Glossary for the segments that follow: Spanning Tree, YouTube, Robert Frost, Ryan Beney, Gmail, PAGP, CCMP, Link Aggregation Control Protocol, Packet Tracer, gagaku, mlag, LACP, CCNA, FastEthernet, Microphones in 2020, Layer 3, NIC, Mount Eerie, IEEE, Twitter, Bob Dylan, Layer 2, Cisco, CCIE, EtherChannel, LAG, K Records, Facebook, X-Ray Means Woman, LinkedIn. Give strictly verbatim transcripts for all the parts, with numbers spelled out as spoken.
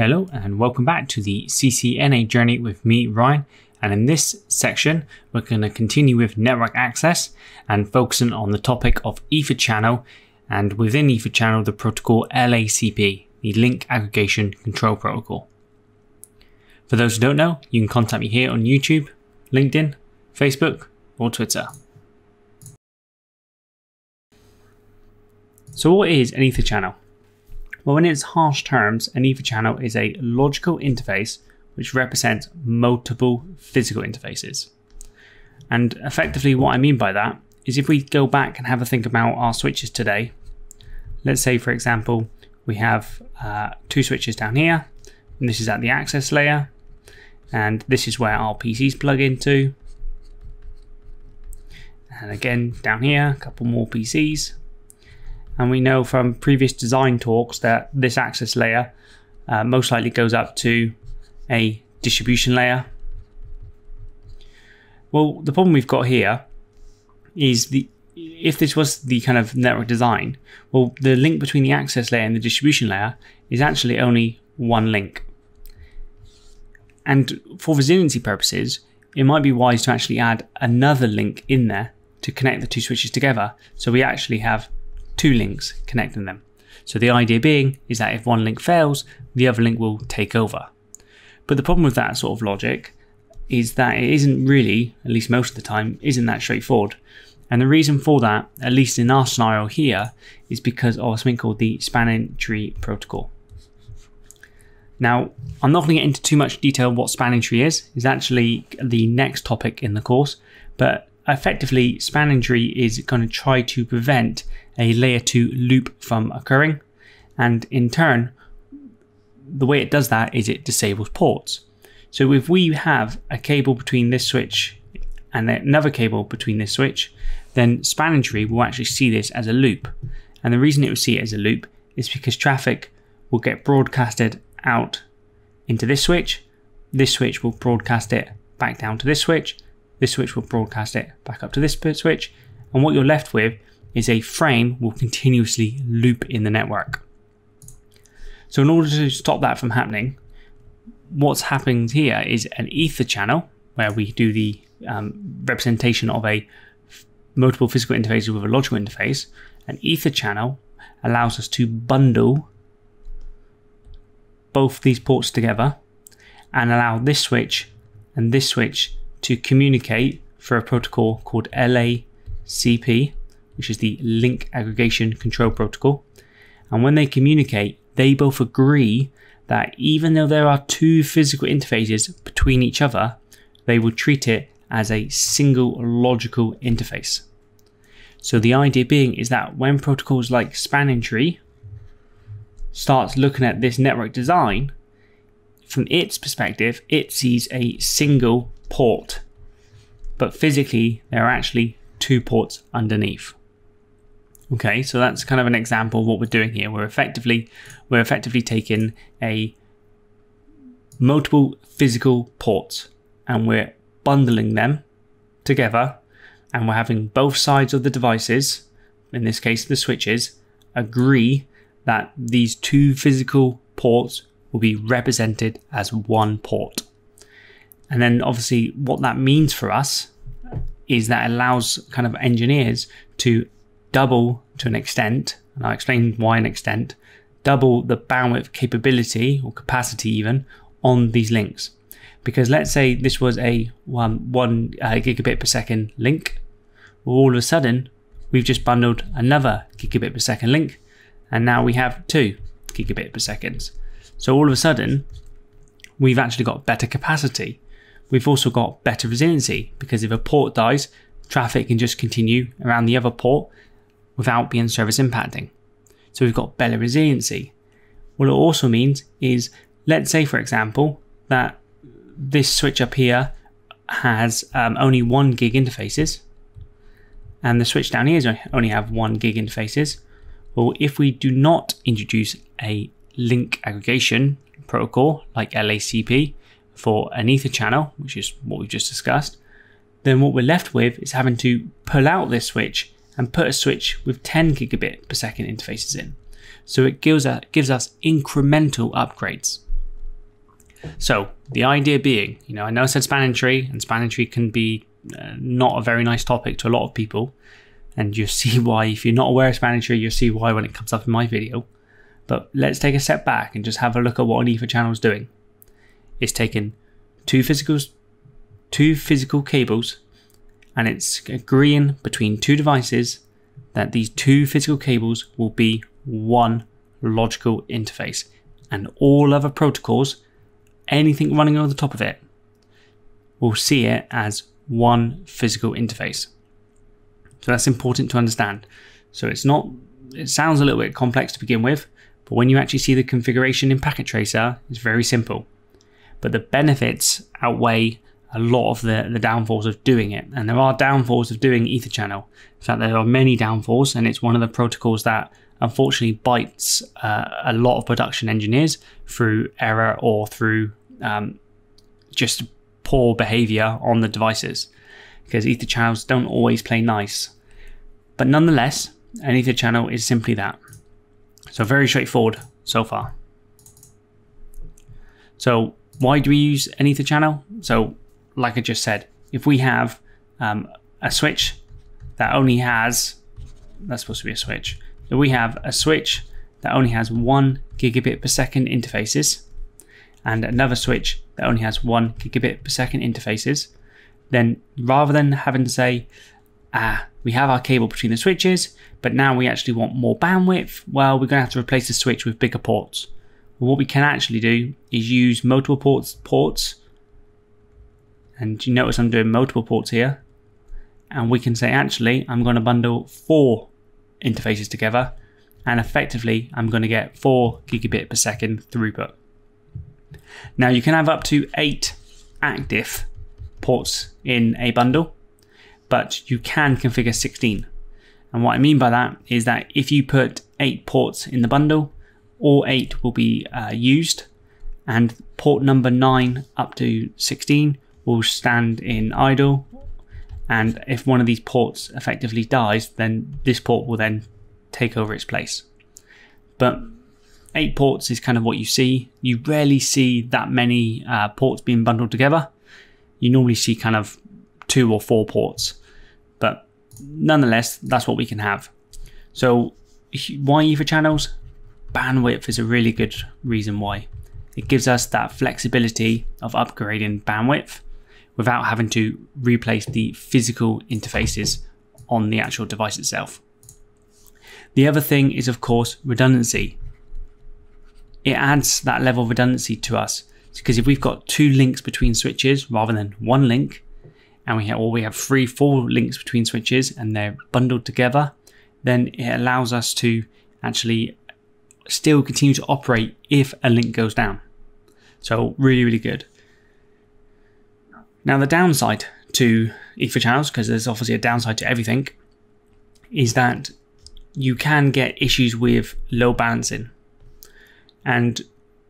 Hello and welcome back to the C C N A journey with me, Ryan, and in this section we're going to continue with network access and focusing on the topic of EtherChannel, and within EtherChannel the protocol L A C P, the Link Aggregation Control Protocol. For those who don't know, you can contact me here on YouTube, LinkedIn, Facebook or Twitter. So what is an EtherChannel? Well, in its harsh terms, an EtherChannel is a logical interface which represents multiple physical interfaces. And effectively what I mean by that is if we go back and have a think about our switches today, let's say for example, we have uh, two switches down here, and this is at the access layer, and this is where our P Cs plug into. And again, down here, a couple more P Cs. And we know from previous design talks that this access layer uh, most likely goes up to a distribution layer. Well, the problem we've got here is the if this was the kind of network design, well, the link between the access layer and the distribution layer is actually only one link. And for resiliency purposes, it might be wise to actually add another link in there to connect the two switches together. So we actually have two links connecting them. So the idea being is that if one link fails, the other link will take over. But the problem with that sort of logic is that it isn't really, at least most of the time, isn't that straightforward. And the reason for that, at least in our scenario here, is because of something called the Spanning Tree protocol. Now, I'm not going to get into too much detail what Spanning Tree is. It's actually the next topic in the course, but effectively, Spanning Tree is going to try to prevent a layer two loop from occurring, and in turn the way it does that is it disables ports. So if we have a cable between this switch and another cable between this switch, then Spanning Tree will actually see this as a loop, and the reason it will see it as a loop is because traffic will get broadcasted out into this switch, this switch will broadcast it back down to this switch, this switch will broadcast it back up to this switch, and what you're left with is a frame will continuously loop in the network. So in order to stop that from happening, what's happening here is an ether channel where we do the um, representation of a multiple physical interfaces with a logical interface. An ether channel allows us to bundle both these ports together and allow this switch and this switch to communicate for a protocol called L A C P, which is the Link Aggregation Control Protocol. And when they communicate, they both agree that even though there are two physical interfaces between each other, they will treat it as a single logical interface. So the idea being is that when protocols like Spanning Tree starts looking at this network design, from its perspective, it sees a single port, but physically there are actually two ports underneath. Okay, so that's kind of an example of what we're doing here. We're effectively, we're effectively taking a multiple physical ports and we're bundling them together, and we're having both sides of the devices, in this case the switches, agree that these two physical ports will be represented as one port. And then obviously what that means for us is that allows kind of engineers to double to an extent, and I'll explain why an extent, double the bandwidth capability or capacity even on these links. Because let's say this was a one, one uh, gigabit per second link, well, all of a sudden we've just bundled another gigabit per second link, and now we have two gigabit per seconds. So all of a sudden we've actually got better capacity. We've also got better resiliency, because if a port dies, traffic can just continue around the other port without being service impacting. So we've got better resiliency. What it also means is, let's say for example, that this switch up here has um, only one gig interfaces, and the switch down here is only have one gig interfaces. Well, if we do not introduce a link aggregation protocol like L A C P, for an ether channel, which is what we've just discussed, then what we're left with is having to pull out this switch and put a switch with ten gigabit per second interfaces in. So it gives, a, gives us incremental upgrades. So the idea being, you know, I know I said spanning tree, and spanning tree can be uh, not a very nice topic to a lot of people. And you'll see why, if you're not aware of spanning tree, you'll see why when it comes up in my video. But let's take a step back and just have a look at what an ether channel is doing. It's taking two physical, two physical cables, and it's agreeing between two devices that these two physical cables will be one logical interface, and all other protocols, anything running over the top of it, will see it as one physical interface. So that's important to understand. So it's not, it sounds a little bit complex to begin with, but when you actually see the configuration in Packet Tracer, it's very simple. But the benefits outweigh a lot of the, the downfalls of doing it. And there are downfalls of doing EtherChannel. In fact, there are many downfalls, and it's one of the protocols that unfortunately bites uh, a lot of production engineers through error or through um, just poor behavior on the devices, because ether channels don't always play nice. But nonetheless, an ether channel is simply that. So very straightforward so far. So why do we use an ether channel? So like I just said, if we have um, a switch that only has, that's supposed to be a switch. So we have a switch that only has one gigabit per second interfaces, and another switch that only has one gigabit per second interfaces, then rather than having to say, ah, we have our cable between the switches, but now we actually want more bandwidth, well, we're gonna have to replace the switch with bigger ports. Well, what we can actually do is use multiple ports, ports, and you notice I'm doing multiple ports here, and we can say, actually, I'm gonna bundle four interfaces together, and effectively, I'm gonna get four gigabit per second throughput. Now you can have up to eight active ports in a bundle, but you can configure sixteen. And what I mean by that is that if you put eight ports in the bundle, all eight will be uh, used, and port number nine up to sixteen will stand in idle. And if one of these ports effectively dies, then this port will then take over its place. But eight ports is kind of what you see. You rarely see that many uh, ports being bundled together. You normally see kind of two or four ports, but nonetheless, that's what we can have. So why ether channels? Bandwidth is a really good reason why. It gives us that flexibility of upgrading bandwidth without having to replace the physical interfaces on the actual device itself. The other thing is, of course, redundancy. It adds that level of redundancy to us, because if we've got two links between switches rather than one link, and we have, or we have three, four links between switches and they're bundled together, then it allows us to actually still continue to operate if a link goes down. So really, really good. Now the downside to ether channels, because there's obviously a downside to everything, is that you can get issues with load balancing. And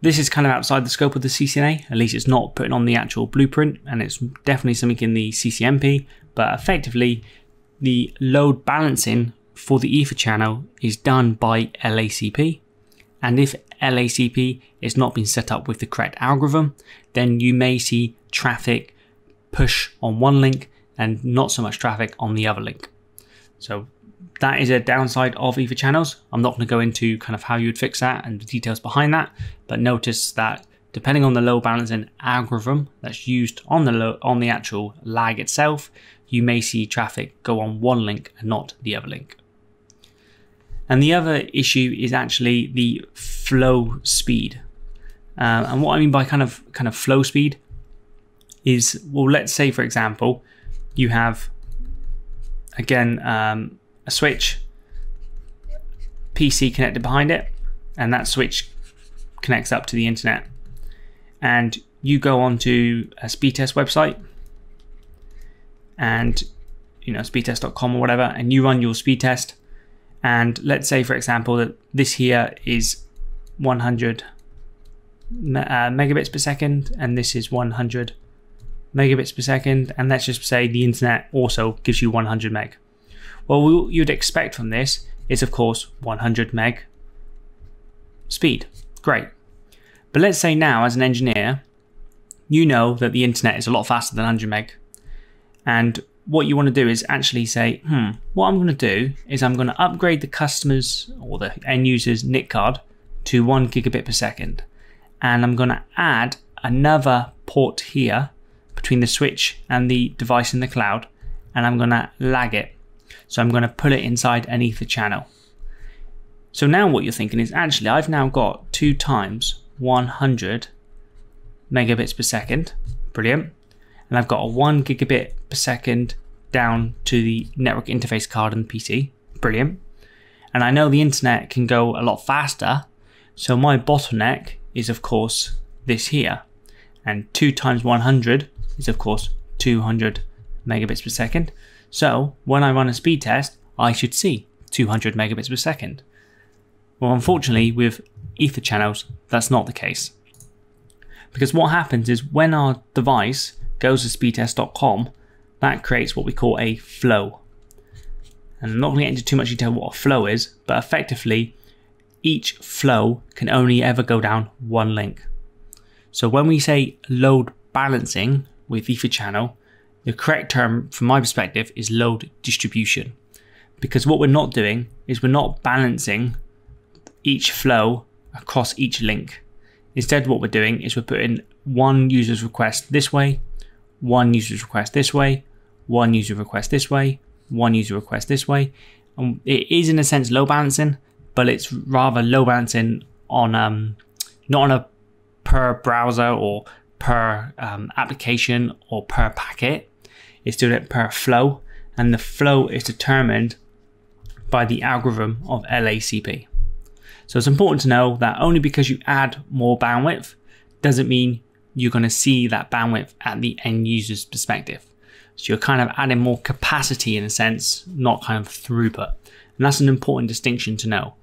this is kind of outside the scope of the C C N A, at least it's not putting on the actual blueprint, and it's definitely something in the C C M P, but effectively the load balancing for the ether channel is done by L A C P. And if L A C P is not been set up with the correct algorithm, then you may see traffic push on one link and not so much traffic on the other link. So that is a downside of ether channels. I'm not going to go into kind of how you would fix that and the details behind that, but notice that depending on the load balancing algorithm that's used on the low, on the actual lag itself, you may see traffic go on one link and not the other link. And the other issue is actually the flow speed. Um, and what I mean by kind of kind of flow speed is, well, let's say for example, you have again um, a switch, P C connected behind it, and that switch connects up to the internet. And you go onto a speed test website, and you know, speed test dot com or whatever, and you run your speed test. And let's say for example that this here is one hundred me uh, megabits per second, and this is one hundred megabits per second, and let's just say the internet also gives you one hundred meg. Well, what you'd expect from this is, of course, one hundred meg speed. Great. But let's say now, as an engineer, you know that the internet is a lot faster than one hundred meg. And what you want to do is actually say, hmm, what I'm going to do is I'm going to upgrade the customer's or the end user's N I C card to one gigabit per second. And I'm going to add another port here between the switch and the device in the cloud. And I'm going to lag it. So I'm going to pull it inside an ether channel. So now what you're thinking is actually I've now got two times one hundred megabits per second. Brilliant. And I've got a one gigabit per second down to the network interface card and the P C. Brilliant. And I know the internet can go a lot faster. So my bottleneck is of course this here. And two times one hundred is of course two hundred megabits per second. So when I run a speed test, I should see two hundred megabits per second. Well, unfortunately with ether channels, that's not the case. Because what happens is when our device goes to speedtest dot com, that creates what we call a flow. And I'm not going to get into too much detail what a flow is, but effectively each flow can only ever go down one link. So when we say load balancing with ether channel, the correct term from my perspective is load distribution. Because what we're not doing is we're not balancing each flow across each link. Instead, what we're doing is we're putting one user's request this way, one user's request this way, one user request this way, one user request this way. And it is in a sense load balancing, but it's rather load balancing on um, not on a per browser or per um, application or per packet. It's doing it per flow, and the flow is determined by the algorithm of L A C P. So it's important to know that only because you add more bandwidth doesn't mean you're going to see that bandwidth at the end user's perspective. So you're kind of adding more capacity in a sense, not kind of throughput. And that's an important distinction to know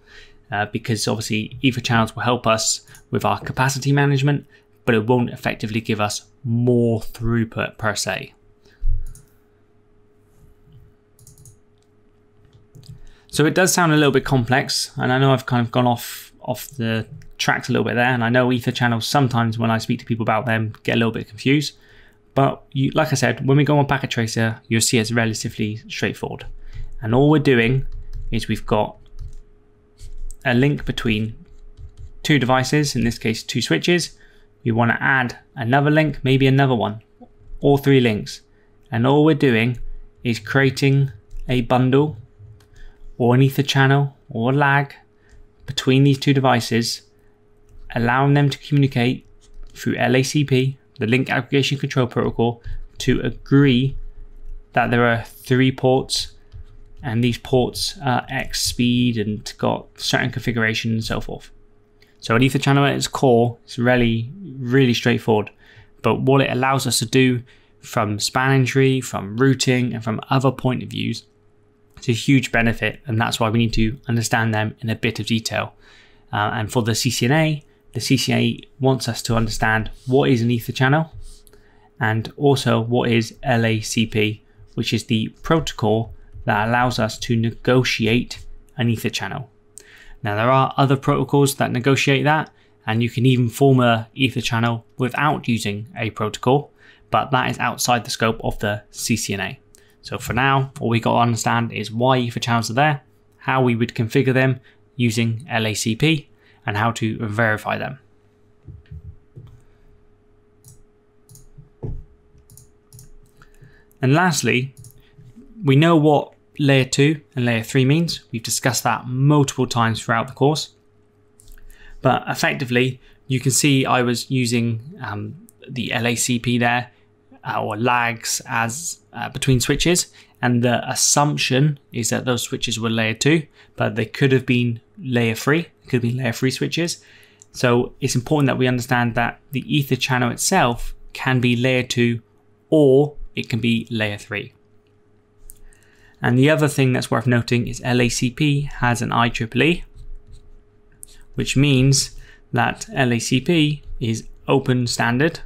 uh, because obviously ether channels will help us with our capacity management, but it won't effectively give us more throughput per se. So it does sound a little bit complex, and I know I've kind of gone off, off the tracks a little bit there, and I know ether channels sometimes when I speak to people about them get a little bit confused, but you, like I said, when we go on Packet Tracer you'll see it's relatively straightforward, and all we're doing is we've got a link between two devices, in this case two switches. We want to add another link, maybe another one, or three links, and all we're doing is creating a bundle or an ether channel or a lag between these two devices, allowing them to communicate through L A C P, the Link Aggregation Control Protocol, to agree that there are three ports and these ports are X speed and got certain configuration and so forth. So an ether channel at its core is really, really straightforward, but what it allows us to do from spanning tree, from routing and from other point of views, it's a huge benefit, and that's why we need to understand them in a bit of detail. Uh, and for the C C N A, the C C I E wants us to understand what is an ether channel and also what is L A C P, which is the protocol that allows us to negotiate an ether channel. Now there are other protocols that negotiate that, and you can even form an ether channel without using a protocol, but that is outside the scope of the C C N A. So for now, all we got to understand is why ether channels are there, how we would configure them using L A C P, and how to verify them. And lastly, we know what layer two and layer three means. We've discussed that multiple times throughout the course, but effectively you can see I was using um, the L A C P there, uh, or lags as Uh, between switches, and the assumption is that those switches were layer two, but they could have been layer three, could be layer three switches. So it's important that we understand that the ether channel itself can be layer two or it can be layer three. And the other thing that's worth noting is L A C P has an I triple E, which means that L A C P is open standard.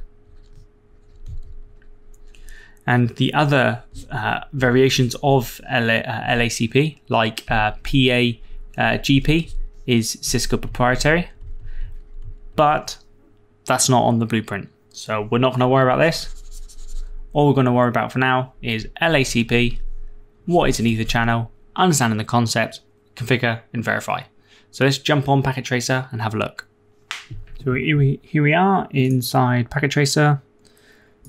And the other uh, variations of L A C P, like uh, P A G P, is Cisco proprietary, but that's not on the blueprint. So we're not going to worry about this. All we're going to worry about for now is L A C P, what is an ether channel, understanding the concept, configure and verify. So let's jump on Packet Tracer and have a look. So here we, here we are inside Packet Tracer.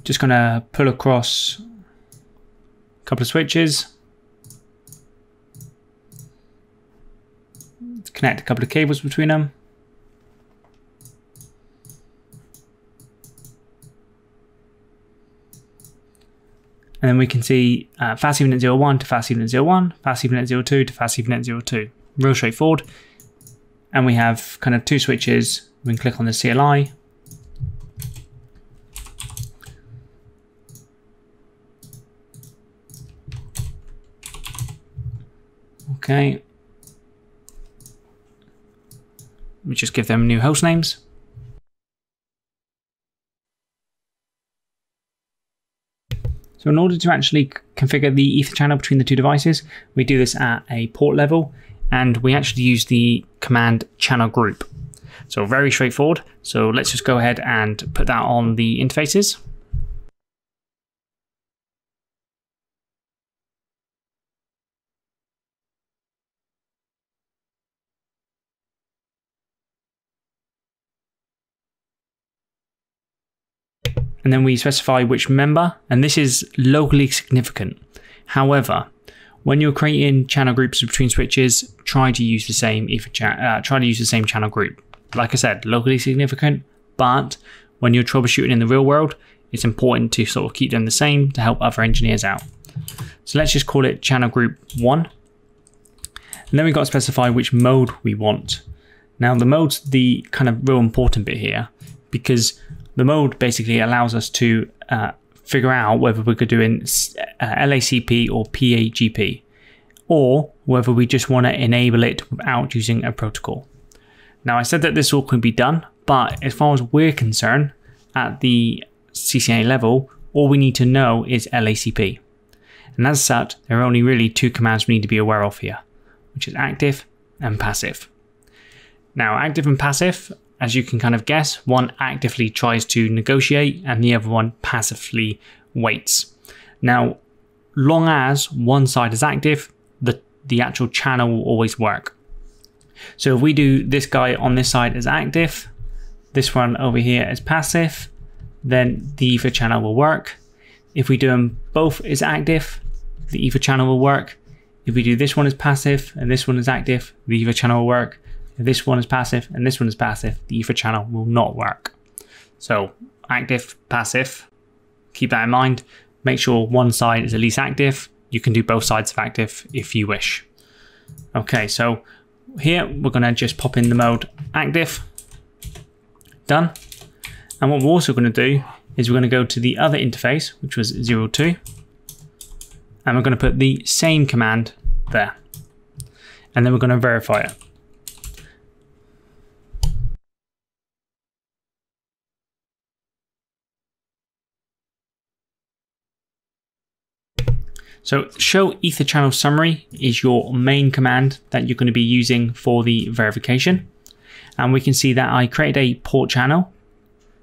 Just going to pull across a couple of switches, connect a couple of cables between them. And then we can see uh, FastEthernet zero one to FastEthernet zero one, FastEthernet zero two to FastEthernet zero two. Real straightforward. And we have kind of two switches. We can click on the C L I. Okay. Let me just give them new host names. So in order to actually configure the ether channel between the two devices, we do this at a port level, and we actually use the command channel group. So very straightforward. So let's just go ahead and put that on the interfaces. And then we specify which member, and this is locally significant. However, when you're creating channel groups between switches, try to use the same ether channel. Uh, try to use the same channel group. Like I said, locally significant, but when you're troubleshooting in the real world, it's important to sort of keep them the same to help other engineers out. So let's just call it channel group one. And then we've got to specify which mode we want. Now the mode's the kind of real important bit here, because the mode basically allows us to uh, figure out whether we're doing L A C P or P A G P, or whether we just want to enable it without using a protocol. Now I said that this all can be done, but as far as we're concerned, at the C C N A level, all we need to know is L A C P. And as such, there are only really two commands we need to be aware of here, which is active and passive. Now active and passive, as you can kind of guess, one actively tries to negotiate and the other one passively waits. Now, long as one side is active, the, the actual channel will always work. So if we do this guy on this side as active, this one over here as passive, then the ether channel will work. If we do them both as active, the ether channel will work. If we do this one as passive and this one as active, the ether channel will work. If this one is passive and this one is passive, the ether channel will not work. So active, passive, keep that in mind. Make sure one side is at least active. You can do both sides of active if you wish. Okay, so here we're gonna just pop in the mode active, done. And what we're also gonna do is we're gonna go to the other interface, which was zero two, and we're gonna put the same command there. And then we're gonna verify it. So show ether channel summary is your main command that you're going to be using for the verification. And we can see that I created a port channel.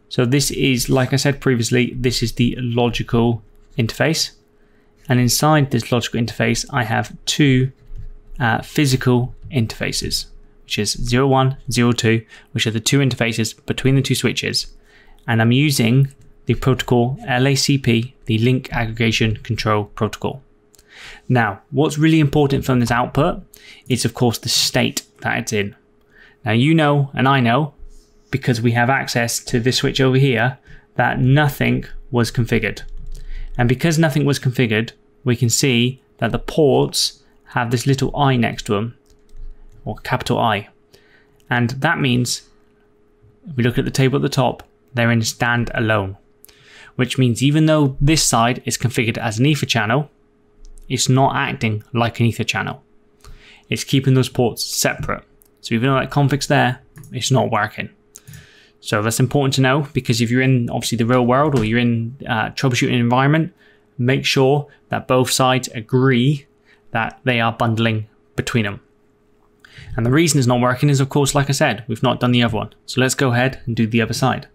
So this is, like I said previously, this is the logical interface. And inside this logical interface, I have two uh, physical interfaces, which is zero one, zero two, which are the two interfaces between the two switches. And I'm using the protocol L A C P, the Link Aggregation Control Protocol. Now, what's really important from this output is, of course, the state that it's in. Now, you know, and I know, because we have access to this switch over here, that nothing was configured. And because nothing was configured, we can see that the ports have this little I next to them, or capital I. And that means, if we look at the table at the top, they're in standalone, which means even though this side is configured as an ether channel, it's not acting like an ether channel. It's keeping those ports separate. So even though that config's there, it's not working. So that's important to know, because if you're in obviously the real world or you're in uh, troubleshooting environment, make sure that both sides agree that they are bundling between them. And the reason it's not working is, of course, like I said, we've not done the other one. So let's go ahead and do the other side.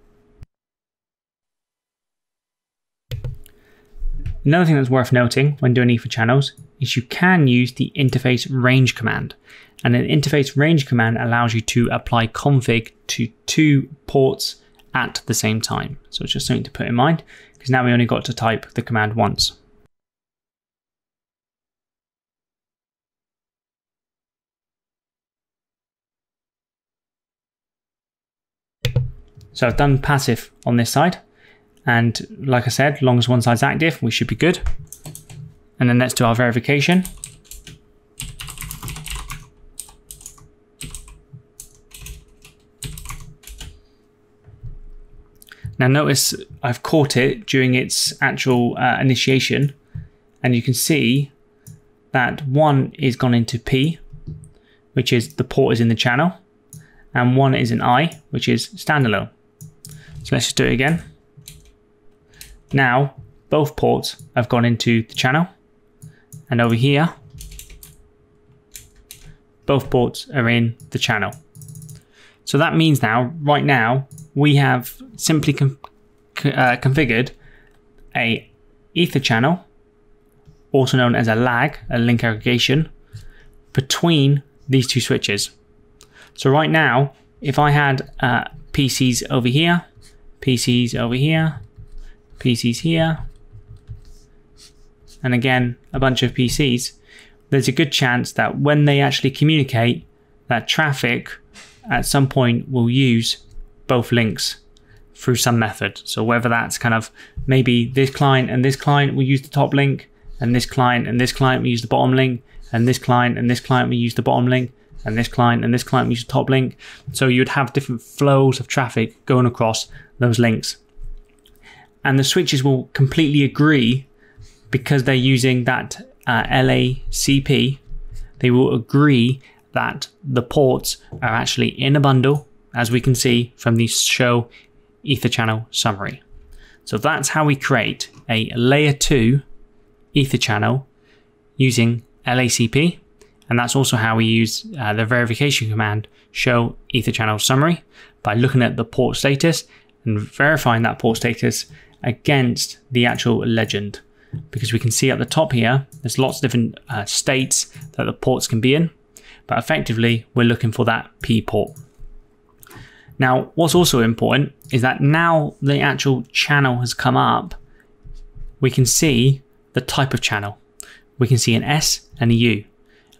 Another thing that's worth noting when doing ether channels is you can use the interface range command. And an interface range command allows you to apply config to two ports at the same time. So it's just something to put in mind, because now we only got to type the command once. So I've done passive on this side. And like I said, as long as one side's active, we should be good. And then let's do our verification. Now notice I've caught it during its actual uh, initiation, and you can see that one is gone into P, which is the port is in the channel, and one is in I, which is standalone. So let's just do it again. Now both ports have gone into the channel, and over here both ports are in the channel. So that means now, right now, we have simply con uh, configured a ether channel, also known as a lag, a link aggregation, between these two switches. So right now, if I had uh, P Cs over here, P Cs over here, P Cs here, and again, a bunch of P Cs, there's a good chance that when they actually communicate, that traffic at some point will use both links through some method. So whether that's kind of maybe this client and this client will use the top link, and this client and this client will use the bottom link, and this client and this client will use the bottom link, and this client and this client will use the top link. So you would have different flows of traffic going across those links. And the switches will completely agree, because they're using that uh, L A C P, they will agree that the ports are actually in a bundle, as we can see from the show ether channel summary. So that's how we create a layer two ether channel using L A C P. And that's also how we use uh, the verification command show ether channel summary, by looking at the port status and verifying that port status against the actual legend. Because we can see at the top here, there's lots of different uh, states that the ports can be in, but effectively we're looking for that P port. Now, what's also important is that now the actual channel has come up, we can see the type of channel. We can see an S and a U.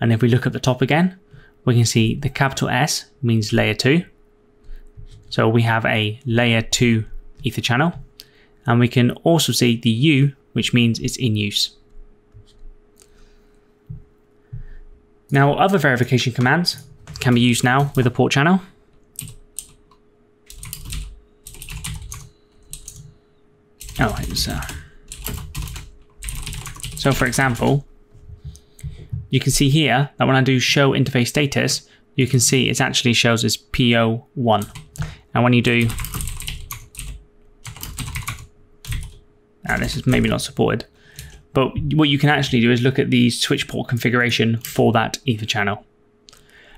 And if we look at the top again, we can see the capital S means layer two. So we have a layer two ether channel. And we can also see the U, which means it's in use. Now, other verification commands can be used now with a port channel. Oh, it was, uh... So for example, you can see here that when I do show interface status, you can see it actually shows as P O one. And when you do, and this is maybe not supported, but what you can actually do is look at the switch port configuration for that ether channel.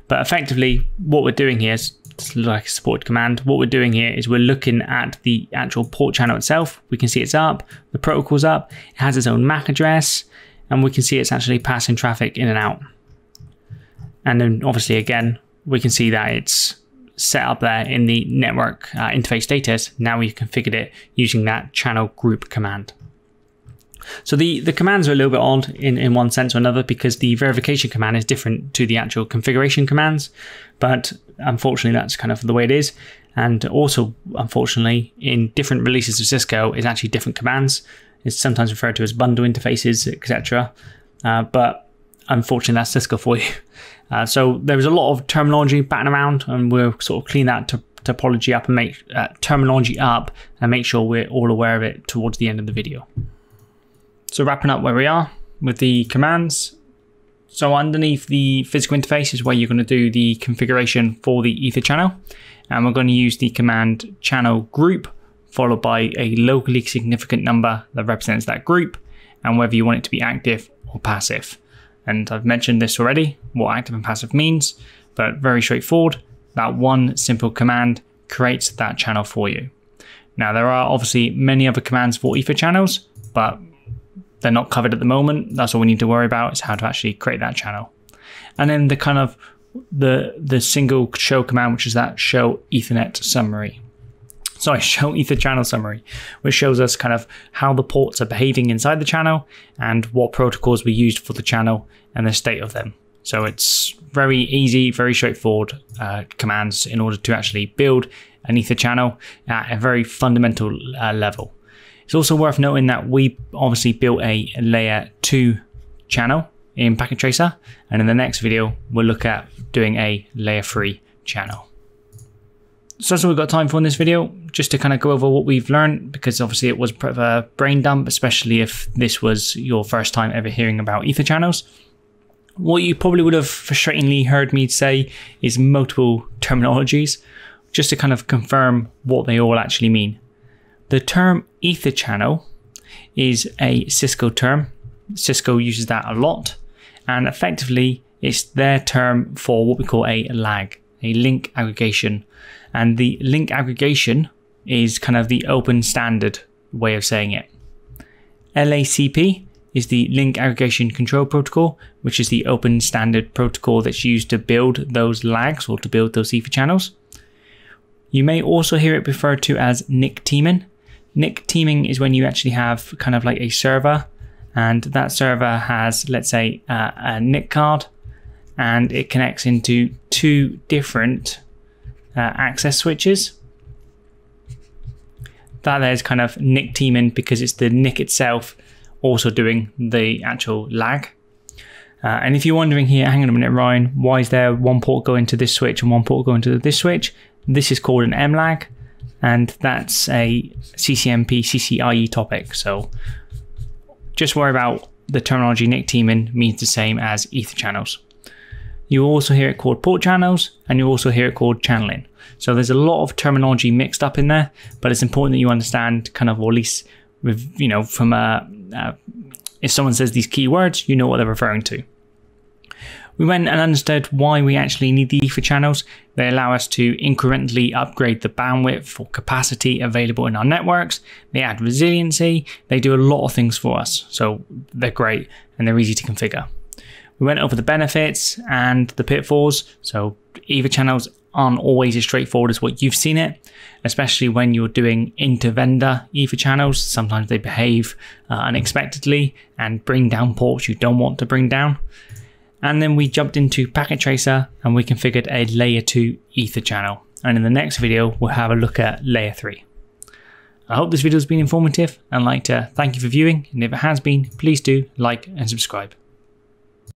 But effectively, what we're doing here is, it's like a support command, what we're doing here is we're looking at the actual port channel itself. We can see it's up, the protocol's up, it has its own M A C address, and we can see it's actually passing traffic in and out. And then obviously again, we can see that it's set up there in the network uh, interface status. Now we've configured it using that channel group command. So the, the commands are a little bit odd in, in one sense or another, because the verification command is different to the actual configuration commands. But unfortunately, that's kind of the way it is. And also, unfortunately, in different releases of Cisco, it's actually different commands. It's sometimes referred to as bundle interfaces, et cetera. Uh, but unfortunately, that's Cisco for you. Uh, so there was a lot of terminology batting around, and we'll sort of clean that topology up and make uh, terminology up and make sure we're all aware of it towards the end of the video. So wrapping up where we are with the commands. So underneath the physical interface is where you're going to do the configuration for the ether channel. And we're going to use the command channel group, followed by a locally significant number that represents that group, and whether you want it to be active or passive. And I've mentioned this already, what active and passive means, but very straightforward. That one simple command creates that channel for you. Now, there are obviously many other commands for ether channels, but they're not covered at the moment. That's all we need to worry about, is how to actually create that channel. And then the kind of the the single show command, which is that show Ethernet summary. Sorry, show ether channel summary, which shows us kind of how the ports are behaving inside the channel and what protocols were used for the channel and the state of them. So it's very easy, very straightforward uh, commands in order to actually build an ether channel at a very fundamental uh, level. It's also worth noting that we obviously built a layer two channel in Packet Tracer, and in the next video, we'll look at doing a layer three channel. So that's all we've got time for in this video, just to kind of go over what we've learned, because obviously it was a brain dump, especially if this was your first time ever hearing about ether channels. What you probably would have frustratingly heard me say is multiple terminologies, just to kind of confirm what they all actually mean. The term ether channel is a Cisco term. Cisco uses that a lot, and effectively it's their term for what we call a lag, a link aggregation. And the link aggregation is kind of the open standard way of saying it. L A C P is the Link Aggregation Control Protocol, which is the open standard protocol that's used to build those lags or to build those ether channels. You may also hear it referred to as N I C teaming. N I C teaming is when you actually have kind of like a server, and that server has, let's say, a, a N I C card, and it connects into two different Uh, access switches. That there's kind of N I C teaming, because it's the N I C itself also doing the actual lag. Uh, and if you're wondering here, hang on a minute, Ryan, why is there one port going to this switch and one port going to this switch? This is called an mlag, and that's a C C M P, C C I E topic. So just worry about the terminology. N I C teaming means the same as ether channels. You also hear it called port channels, and you also hear it called channeling. So there's a lot of terminology mixed up in there, but it's important that you understand kind of, or at least with, you know, from a, a, if someone says these keywords, you know what they're referring to. We went and understood why we actually need the ether channels. They allow us to incrementally upgrade the bandwidth or capacity available in our networks. They add resiliency. They do a lot of things for us. So they're great, and they're easy to configure. We went over the benefits and the pitfalls. So ether channels aren't always as straightforward as what you've seen it, especially when you're doing inter-vendor ether channels. Sometimes they behave uh, unexpectedly and bring down ports you don't want to bring down. And then we jumped into Packet Tracer, and we configured a layer two ether channel. And in the next video, we'll have a look at layer three. I hope this video has been informative, and I'd like to thank you for viewing. And if it has been, please do like and subscribe.